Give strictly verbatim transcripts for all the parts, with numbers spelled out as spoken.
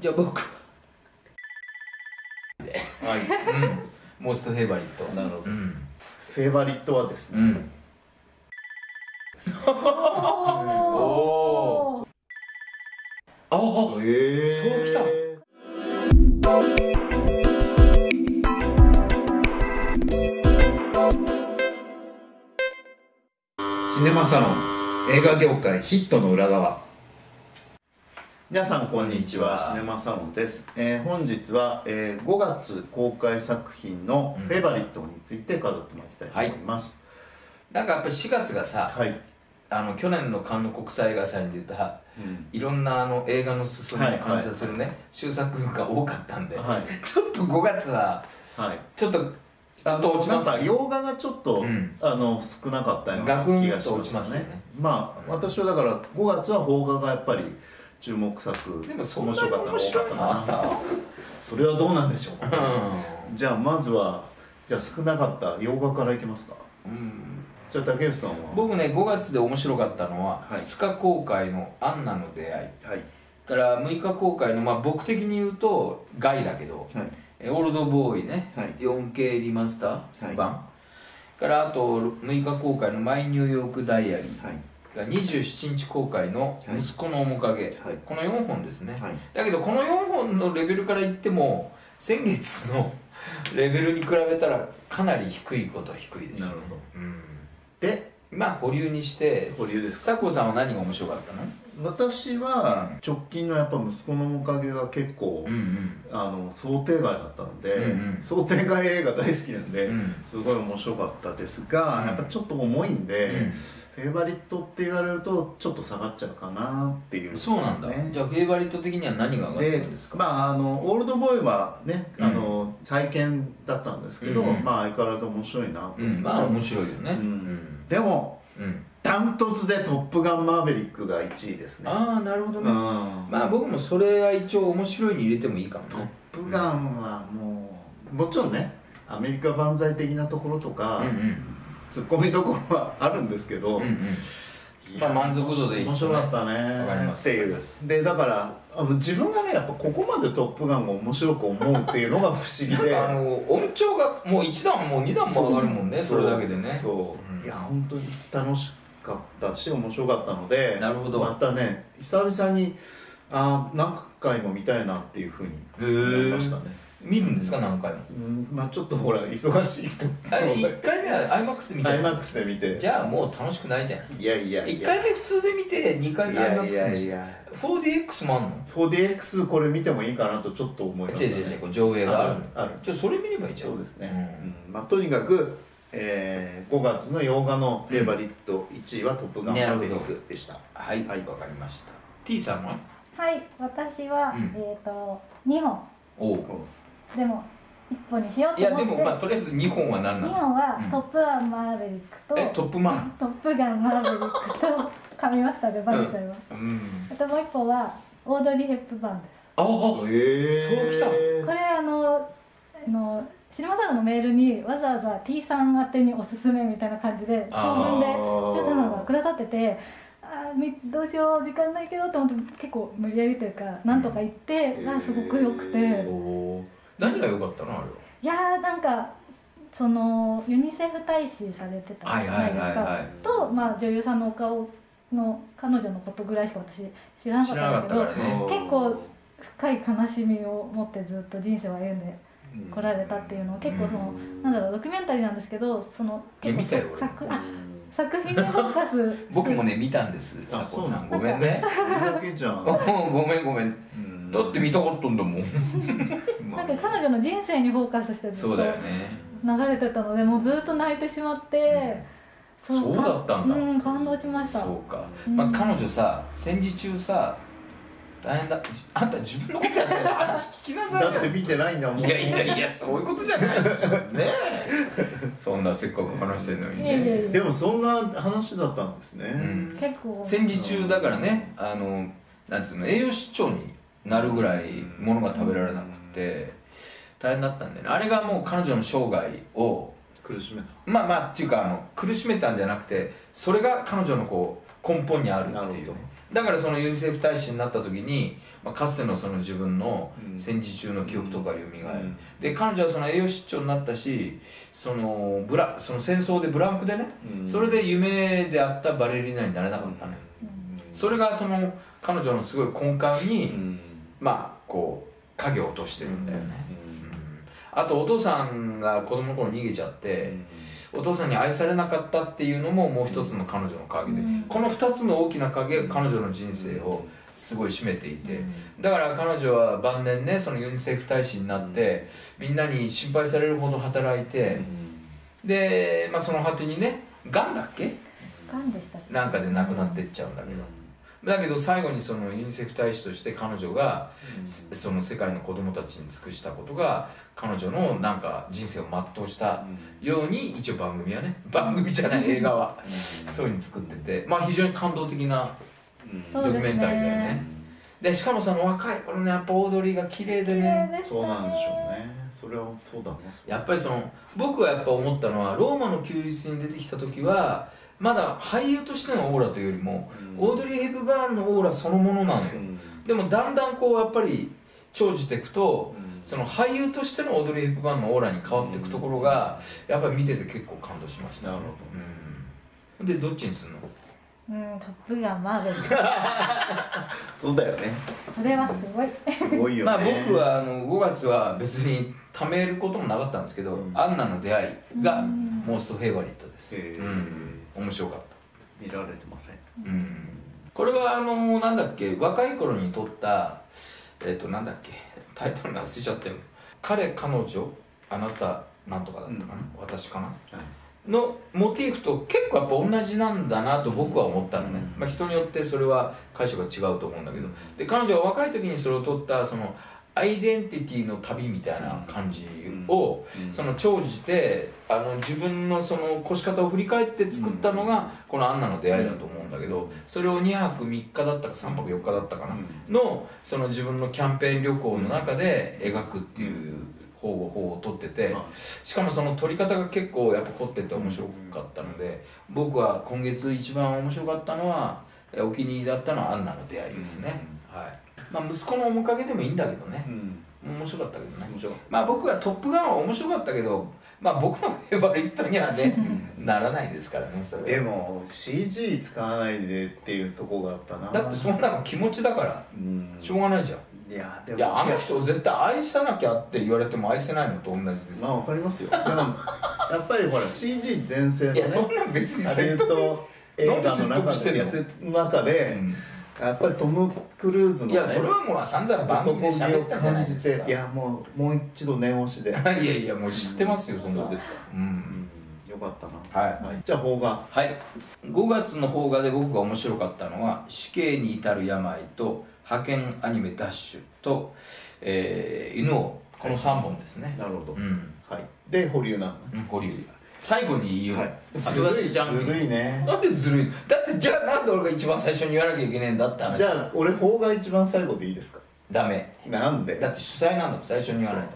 じゃあ僕はい、うん、モーストフェイバリット。なるほど。フェイバリットはですね、おお、ああ、そうきた。シネマサロン、映画業界ヒットの裏側。皆さんこんにちは、シネマサロンです。えー、本日は、えー、ごがつ公開作品のフェイバリットについて語ってまいりたいと思います。うん、はい、なんかやっぱりしがつがさ、はい、あの去年のカンヌ国際映画祭に出た、うん、いろんなあの映画の進みを観察するね、終作が多かったんで、はい、ちょっとごがつは、はい、ちょっとあのなんか洋画がちょっと、うん、あの少なかったような気がしますね。まあ私はだからごがつは邦画がやっぱり注目作、でもそんなに面白かったの多かったな。それはどうなんでしょうか、ね。うん、じゃあまずはじゃあ少なかった洋画からいきますか。うん、じゃあ竹内さんは。僕ねごがつで面白かったのは、はい、ふつか公開の「アンナの出会い」、はい、からむいか公開の、まあ、僕的に言うと「ガイ」だけど、はい、オールドボーイね、はい、よんケー リマスター版、はい、からあとむいか公開の「マイ・ニューヨーク・ダイアリー」、はい、がにじゅうしちにち公開の「息子の面影」、はい、このよんほんですね。はい、だけどこのよんほんのレベルからいっても先月のレベルに比べたらかなり低いことは低いですね。なるほど。うん、でまあ保留にして、保留ですか。佐久さんは何が面白かったの？私は直近のやっぱ息子の面影が結構、うん、うん、あの想定外だったので、うん、うん、想定外映画大好きなんで、うん、すごい面白かったですが、うん、やっぱちょっと重いんで、うん、フェイバリットって言われるとちょっと下がっちゃうかなっていう、ね。そうなんだ。じゃあフェイバリット的には何が上がってるんですか？でまああのオールドボーイはね、あの再建だったんですけど、うん、うん、まあ相変わらず面白いなと思って、うん、まあ面白いよね。うん、うん、でも、うん、ダントツで「トップガンマーヴェリック」がいちいですね。ああ、なるほどね。まあ僕もそれは一応面白いに入れてもいいかもね。「トップガン」はもう、うん、もちろんねアメリカ万歳的なところとか、うん、うん、ツッコミどころはあるんですけど、うん、うん、まあ満足度でいい、ね、面白かったねっていう。でだからあの自分がねやっぱここまで「トップガン」を面白く思うっていうのが不思議であの音調がもういちだんもうにだんも上がるもんね。 そ, それだけでね、そう、うん、いや本当に楽しくかったし面白かったので、またね久々にあ何回も見たいなっていうふうに思いましたね。見るんですか？何回も。まあちょっとほら忙しいといっかいめは アイマックス 見て アイマックス で見て、じゃあもう楽しくないじゃん。いやいやいやいっかいめ普通で見てにかいめ アイマックス 見て。いやいやフォーディーエックス もあんの？ フォーディーエックス これ見てもいいかなとちょっと思いましたね。上映があるある。じゃあそれ見ればいいじゃん。そうですね。まあとにかくえー、ごがつの洋画のフェイバリットいちいは「トップガンマーヴェリック」でした。はい、わかりました。 T さんは？はい、私は、うん、えっとにほん。おお、でもいっぽんにしようと思って。いやでもまあとりあえずにほんは何なの？にほんは「トップガンマーヴェリック」と「えトップマン」「トップガンマーヴェリック」と噛みましたでバレちゃいました。あともういっぽんはオードリー・ヘップバーンです。ああ、へえ、そうきた。これあのあのシネマサロンのメールにわざわざ T さん宛てにおすすめみたいな感じで長文で視聴者さんがくださってて、ああどうしよう時間ないけどと思って結構無理やりというかなんとか言ってがすごく良くて。何が良かったのあれは？いやーなんかそのユニセフ大使されてたじゃないですかと、まあ女優さんのお顔の彼女のことぐらいしか私知らなかったんだけど、結構深い悲しみを持ってずっと人生を歩んで来られたっていうのを結構その、うん、なんだろうドキュメンタリーなんですけど、その結構作作品にフォーカス僕もね見たんです。佐藤さんごめんねだけじゃんごめんごめん、だって見たかったんだもんなんか彼女の人生にフォーカスしてずっと流れてたので、もうずっと泣いてしまって、うん、そうだったんだ、うん、感動しました。そうか、まあ、彼女さ戦時中さ大変だ、あんた自分のことやって話聞きなさいよだって見てないんだもん。いやいやいやそういうことじゃないですよねそんなせっかく話してるのにね。でもそんな話だったんですね。結構戦時中だからね、あのなんつうの栄養失調になるぐらいものが食べられなくて大変だったんでね。あれがもう彼女の生涯を苦しめた、まあまあっていうかあの苦しめたんじゃなくて、それが彼女のこう根本にあるっていうね。だからそのユニセフ大使になった時に、まあ、かつてのその自分の戦時中の記憶とかよみがえる、うん、で彼女はその栄養失調になったし、そのブラその戦争でブランクでね、うん、それで夢であったバレリーナになれなかったね、うん、それがその彼女のすごい根幹に、うん、まあこう影を落としてるんだよね、うんうん、あとお父さんが子供の頃逃げちゃって、うん、お父さんに愛されなかったっていうのももう一つの彼女の影で、うん、このふたつの大きな影が彼女の人生をすごい占めていて、うん、だから彼女は晩年ね、そのユニセフ大使になって、うん、みんなに心配されるほど働いて、うん、で、まあ、その果てにねがんだっけ癌でしたっけなんかで亡くなってっちゃうんだけど、うんだけど最後にそのユニセフ大使として彼女がその世界の子供たちに尽くしたことが彼女のなんか人生を全うしたように、一応番組はね、番組じゃない映画はそういうふうに作ってて、まあ非常に感動的なドキュメンタリーだよね。でしかもその若い頃ね、やっぱオードリーが綺麗でね。そうなんでしょうね。それはそうだね。やっぱりその僕はやっぱ思ったのは、ローマの休日に出てきた時はまだ俳優としてのオーラというよりも、うん、オードリー・ヘプバーンのオーラそのものなのよ、うん、でもだんだんこうやっぱり長じていくと、うん、その俳優としてのオードリー・ヘプバーンのオーラに変わっていくところが、うん、やっぱり見てて結構感動しました、ね、なるほど、うん、でどっちにするの？うん、トップガンマーベルそうだよね、それはすごいすごいよね。まあ僕はあのごがつは別にためることもなかったんですけど、うん、アンナの出会いがモーストフェイバリットです、うん面白かった。見られてません。うん、これはあのなんだっけ、若い頃に撮ったえっとなんだっけ、タイトル忘れちゃったよ。彼彼女あなたなんとかだったかな、うん、私かな、はい、のモチーフと結構やっぱ同じなんだなと僕は思ったのね。うん、まあ人によってそれは解釈が違うと思うんだけど、で彼女は若い時にそれを撮ったそのアイデンティティの旅みたいな感じをその長じてあの自分のその越し方を振り返って作ったのがこのアンナの出会いだと思うんだけど、それをにはくみっかだったかさんぱくよっかだったかなのその自分のキャンペーン旅行の中で描くっていう方法を取ってて、しかもその撮り方が結構やっぱ凝ってて面白かったので、僕は今月一番面白かったのはお気に入りだったのはアンナの出会いですね。はい、まあ息子の面影でもいいんだけどね、うん、面白かったけどね。まあ僕は「トップガン」は面白かったけど、まあ僕のフェイバリットにはねならないですからね、それでも シージー 使わないでっていうとこがやっぱな、だってそんなの気持ちだから、うん、しょうがないじゃん。いやでもいやあの人を絶対愛さなきゃって言われても愛せないのと同じですよ。まあわかりますよ。でもやっぱりほら シージー 全盛のね、いやそんな別に説得映画の中でやっぱりトム・クルーズの、ね、いやそれはもう散々番組で喋ったじゃないですか。いやもうもう一度念押しでいやいやもう知ってますよ、そんな。そうですか、うん、よかったな。はい、はい、じゃあ邦画、はい、ごがつの邦画で僕が面白かったのは「死刑に至る病」と「派遣アニメダッシュ」と「えー、犬王」、このさんぼんですね、はい、なるほど、うん、はい、で保留なの、保留最後に言う、はい、ずるいずるいね。なんでずるいのだって、じゃあなんで俺が一番最初に言わなきゃいけないんだって話。じゃあ俺邦画一番最後でいいですか？ダメ。なんで？だって主催なんだもん、最初に言わないと。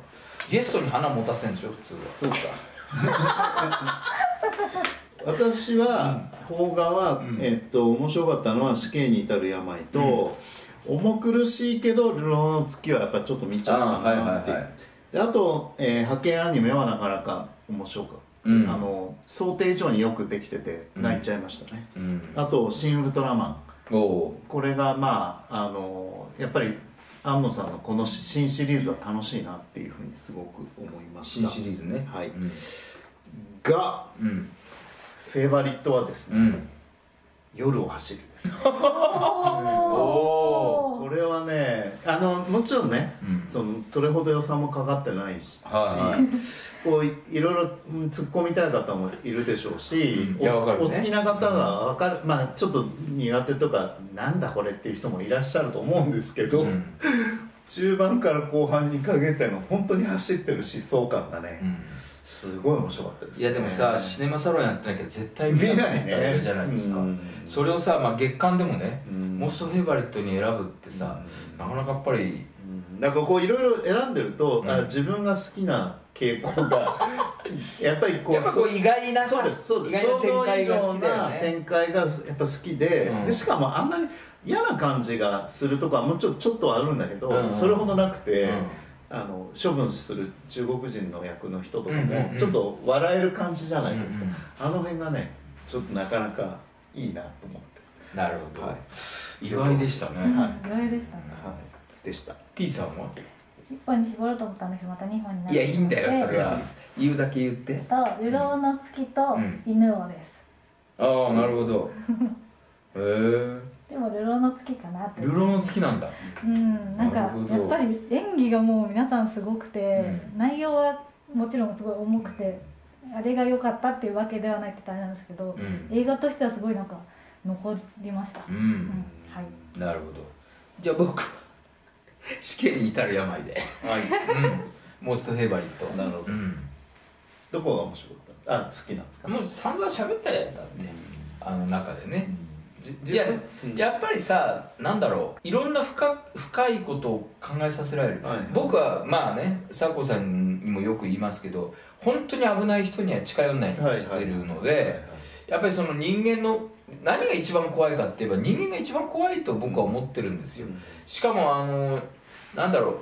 ゲストに花持たせんでしょ普通は。そうか私は邦画は、うん、えっと面白かったのは「死刑に至る病」と、うん、重苦しいけど「流浪の月」はやっぱちょっと見ちゃったなっていう。であと、えー、派遣アニメはなかなか面白かった。うん、あの想定以上によくできてて泣いちゃいましたね、うん、あと「シン・ウルトラマン」これがまああのやっぱり庵野さんのこの新シリーズは楽しいなっていうふうにすごく思いました。新シリーズね、はい、うん、が、うん、フェイバリットはですね、うん、夜を走るですねこれはね、あのもちろんね、うん、そのそれほど予算もかかってないし、はいろいろ突っ込みたい方もいるでしょうし、うん、お, お好きな方が分かる、うん、まあちょっと苦手とかなんだこれっていう人もいらっしゃると思うんですけど、うん、中盤から後半にかけての本当に走ってる疾走感がね、うん、すごい面白かったです、ね、いやでもさ、シネマサロンやってなきゃ絶対見ないねじゃないですか、うん、それをさ、まあ、月間でもね、うん、モストフェイバリットに選ぶってさ、うん、なかなかやっぱり、うん、なんかこういろいろ選んでると、うん、あ自分が好きな傾向がやっぱりこう意外なさ、そうです、想像以上な展開がやっぱ好きで、でしかもあんまり嫌な感じがするとかもうちょちょっとはあるんだけど、それほどなくて。あの処分する中国人の役の人とかもちょっと笑える感じじゃないですか。あの辺がねちょっとなかなかいいなと思って。なるほど、はい、意外でしたね、はい、意外でしたね、はい、でした。 T さんは一本に絞ろうと思ったんですけどまた二本になって。いやいいんだよそれは言うだけ言って。と流浪の月と犬王です。ああなるほど、へえ。でも流浪の月かなって。流浪の月なんだ。うん、なんかやっぱり演技がもう皆さんすごくて、うん、内容はもちろんすごい重くてあれが良かったっていうわけではないって言ったらあれなんですけど、うん、映画としてはすごいなんか残りました。うん、うん、はい。なるほど。じゃあ僕死刑に至る病で。はい。うん、モーストフェイバリット。なるほど。うん、どこが面白かった？あ、好きなんですか？もう散々喋ったやんだって、うん、あの中でね。うんいや、うん、やっぱりさ、なんだろう、いろんな 深, 深いことを考えさせられる、はい、僕はまあね佐子さんにもよく言いますけど本当に危ない人には近寄らない人をしてるので、やっぱりその人間の何が一番怖いかって言えば人間が一番怖いと僕は思ってるんですよ。しかもあのなんだろう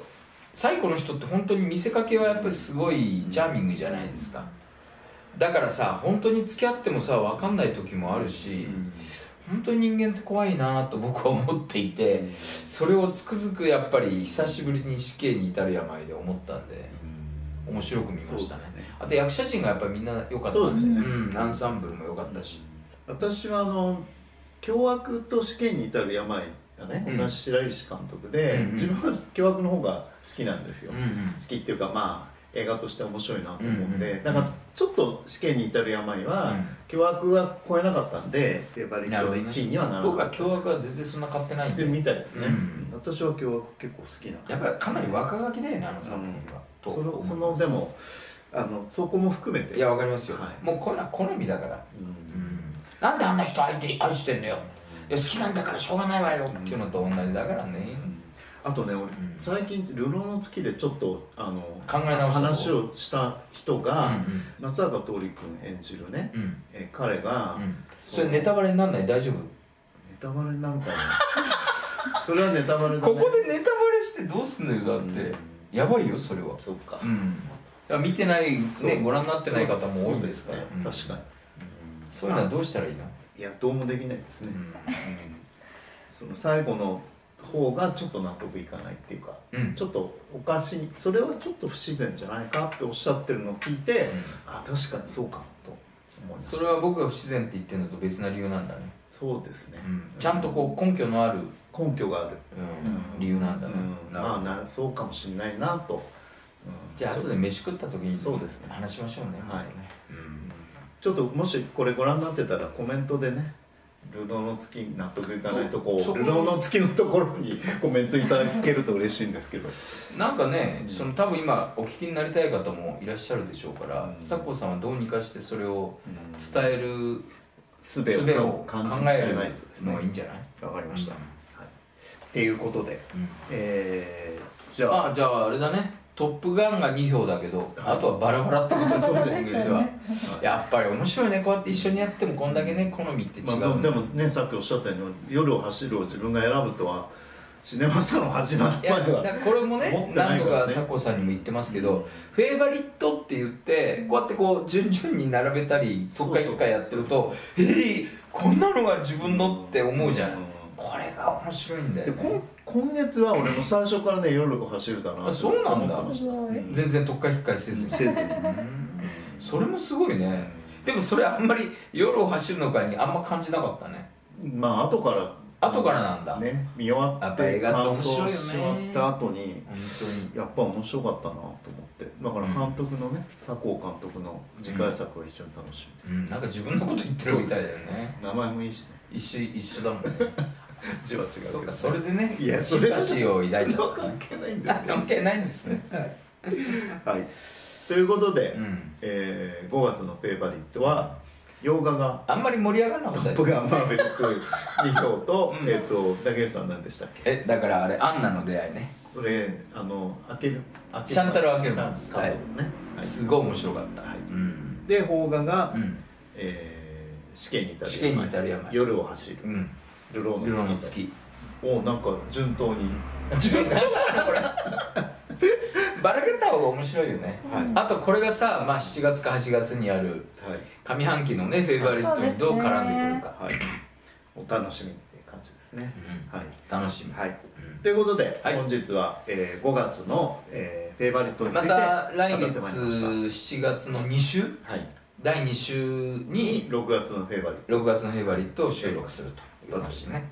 最古の人って本当に見せかけはやっぱりすごいチャーミングじゃないですか。だからさ本当に付き合ってもさ分かんない時もあるし、うん本当に人間って怖いなと僕は思っていて、それをつくづくやっぱり久しぶりに死刑に至る病で思ったんで面白く見ましたね。あと役者陣がやっぱりみんな良かったですね。アンサンブルも良かったし、私はあの「凶悪と死刑に至る病」がね同じ白石監督で、自分は凶悪の方が好きなんですよ。好きっていうかまあ映画として面白いなと思うんで、だからちょっと死刑に至る病は凶悪は超えなかったんでフェイバリットのいちいにはならなかったです。僕は凶悪は全然そんな買ってないんでみたいですね。私は凶悪結構好きな、やっぱりかなり若書きだよねあの作品は。そのでもそこも含めて、いやわかりますよ、もうこれは好みだから、なんであんな人愛してんのよ、好きなんだからしょうがないわよっていうのと同じだからね。あとね、俺最近「流浪の月」でちょっとあの考え直話をした人が、うん、松坂桃李君演じるね、うん、え彼が、うん、それネタバレにならない？大丈夫？ネタバレになるかなそれはネタバレだね。ここでネタバレしてどうすんのよだって、うん、やばいよそれは。そうか、うん、見てない、ね、ご覧になってない方も多いですから、ね、うん、確かに、うん、そういうのはどうしたらいいの？いやどうもできないですね、うん、その最後の方がちょっと納得いかないっていうか、うん、ちょっとおかしい、それはちょっと不自然じゃないかっておっしゃってるのを聞いて、うん、あ確かにそうかと思いました。それは僕が不自然って言ってるのと別な理由なんだね。そうですね、うん、ちゃんとこう根拠のある根拠がある、うん、理由なんだね、うん、まあなそうかもしれないなと、うん、じゃあ後で飯食った時にそうですね話しましょうね。はい、うん、ちょっともしこれご覧になってたらコメントでね流浪の月に納得いかないとこを流浪の月のところにコメントいただけると嬉しいんですけどなんかねその多分今お聞きになりたい方もいらっしゃるでしょうから、佐子さんはどうにかしてそれを伝える術を考えるのがいいんじゃない？わかりました。っていうことでえじゃあじゃああれだね、トップガンがにひょうだけど、あとはバラバラってことですよね。実はやっぱり面白いね、こうやって一緒にやってもこんだけね好みって違う、まあ、でもねさっきおっしゃったように夜を走るを自分が選ぶとはシネマスタの始まりまではこれもね何度か佐子さんにも言ってますけど、うん、フェイバリットって言ってこうやってこう順々に並べたり一回一回やってるとえー、こんなのが自分のって思うじゃない、うん、これが面白いんだよ、ね。今月は俺も最初からね夜を走るだな。そうなんだ、全然とっかいひっかいせずにせずにそれもすごいね。でもそれあんまり夜を走るのかにあんま感じなかったね。まあ後から後からなんだね、見終わって感想し終わった後にやっぱ面白かったなと思って、だから監督のね佐藤監督の次回作は一緒に楽しみ、うん、なんか自分のこと言ってるみたいだよね。名前もいいしね、一緒一緒だもんね字は違うけど、そうかそれでねシンパシーを抱いちゃった。それは関係ないんですね。関係ないんですねはいということで、うんえー、ごがつのフェイバリットは洋画があんまり盛り上がらなかったです、ね、トップガンマーベリックにひょうと、うん、えっと竹内さん何でしたっけ？えだからあれアンナの出会いね。これあの開けるシャンタル・アケルマンですかね、すごい面白かった。で邦画が死刑に至る病、夜を走る、流浪の月をなんか順当に順当だなこれバラけた方が面白いよね。あとこれがさ、まあしちがつかはちがつにある上半期のねフェイバリットにどう絡んでくるかお楽しみっていう感じですね。楽しみということで本日はごがつのフェイバリットについてまた来月しちがつのに週、だいに週にろくがつのフェイバリットろくがつのフェイバリットを収録するということですね。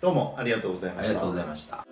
どうもありがとうございました。ありがとうございました。